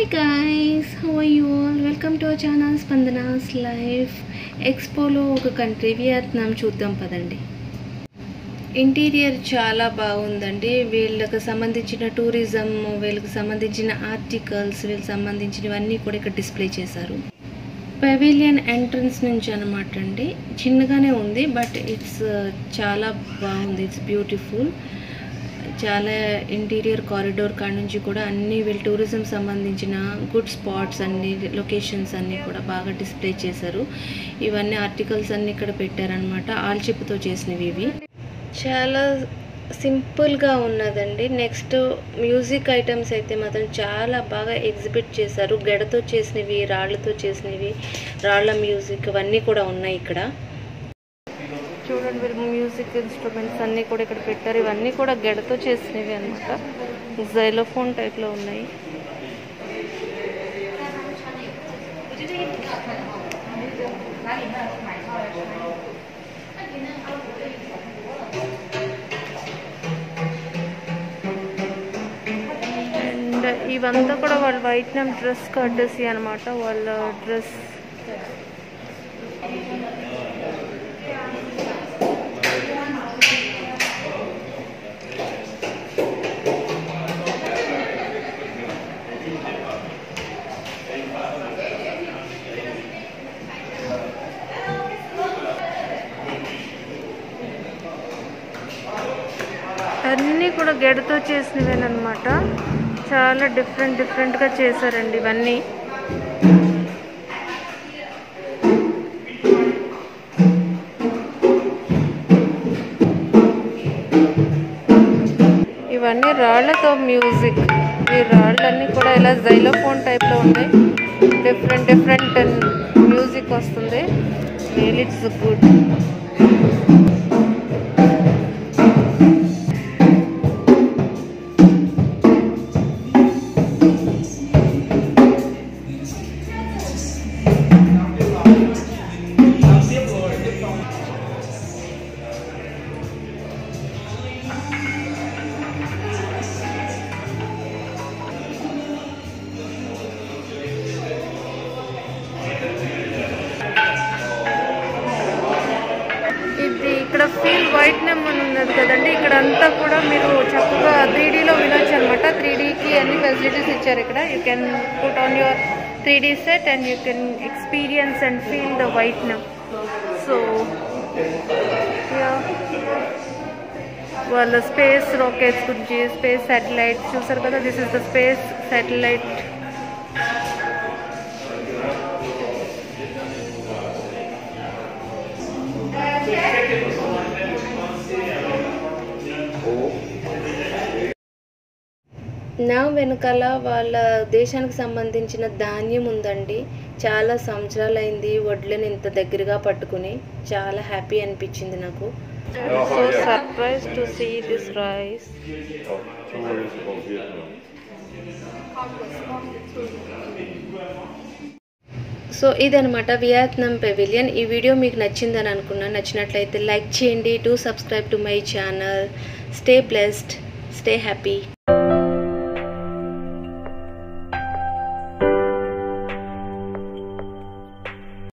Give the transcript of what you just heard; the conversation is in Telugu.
Hi guys, how are you all? Welcome to our channel Spandana's Life. Expo lo oka country Vietnam chuddam padandi. Interior chala bagundandi. Vellaku sambandhinchina tourism, vellaku sambandhinchina articles, vellaku sambandhinchinavani kuda ikkada display chesaru. Pavilion entrance nunchi anamaatandi. Chinnagane undi but it's chala bagundi. It's beautiful. చాలా ఇంటీరియర్ కారిడార్ కాడ నుంచి కూడా అన్ని వెల్ టూరిజం సంబంధించిన గుడ్ స్పాట్స్ అన్ని లొకేషన్స్ అన్ని కూడా బాగా డిస్ప్లే చేశారు. ఇవన్నీ ఆర్టికల్స్ అన్ని ఇక్కడ పెట్టారన్నమాట. ఆల్చిప్తో చేసినవి ఇవి చాలా సింపుల్ గా ఉన్నదండి. నెక్స్ట్ మ్యూజిక్ ఐటమ్స్ అయితే మాత్రం చాలా బాగా ఎగ్జిబిట్ చేశారు. గడతో చేసినవి, రాళ్ళతో చేసినవి, రాళ్ళ మ్యూజిక్ అన్నీ కూడా ఉన్నాయి ఇక్కడ. చూడండి మ్యూజిక్ ఇన్స్ట్రుమెంట్స్ అన్నీ కూడా ఇక్కడ పెట్టారు. ఇవన్నీ కూడా గడతో చేసినవి అన్నమాట. జైలోఫోన్ టైప్లో ఉన్నాయి. అండ్ ఇవంతా కూడా వాళ్ళు వైట్నం డ్రెస్ కర్టసీ అన్నమాట. వాళ్ళ డ్రెస్ అన్నీ కూడా గెడతో చేసినవేనమాట. చాలా డిఫరెంట్గా చేశారండి ఇవన్నీ. ఇవన్నీ రాళ్లతో మ్యూజిక్. ఈ రాళ్ళన్నీ కూడా ఇలా జైలోఫోన్ టైప్లో ఉన్నాయి. డిఫరెంట్ మ్యూజిక్ వస్తుంది. Real it's good. వైట్నం అని ఉన్నది కదండి. ఇక్కడ అంతా కూడా మీరు చక్కగా 3Dలో వినొచ్చు అనమాట. 3Dకి అన్ని ఫెసిలిటీస్ ఇచ్చారు ఇక్కడ. You can put on your 3D set and you can experience and feel the Vietnam. So వాళ్ళ స్పేస్ రాకెట్స్ గురించి, స్పేస్ శాటిలైట్ చూసారు కదా. This is the space satellite. నా వెనకాల వాళ్ళ దేశానికి సంబంధించిన ధాన్యం ఉందండి. చాలా సంవత్సరాలైంది వడ్లను ఇంత దగ్గరగా పట్టుకుని. చాలా హ్యాపీ అనిపించింది నాకు. So surprise to see this rice. So ఇదనమాట వియత్నాం పెవిలియన్. ఈ వీడియో మీకు నచ్చిందని అనుకున్నాను. నచ్చినట్లయితే లైక్ చేయండి. Do subscribe to my channel. Stay blessed, stay happy.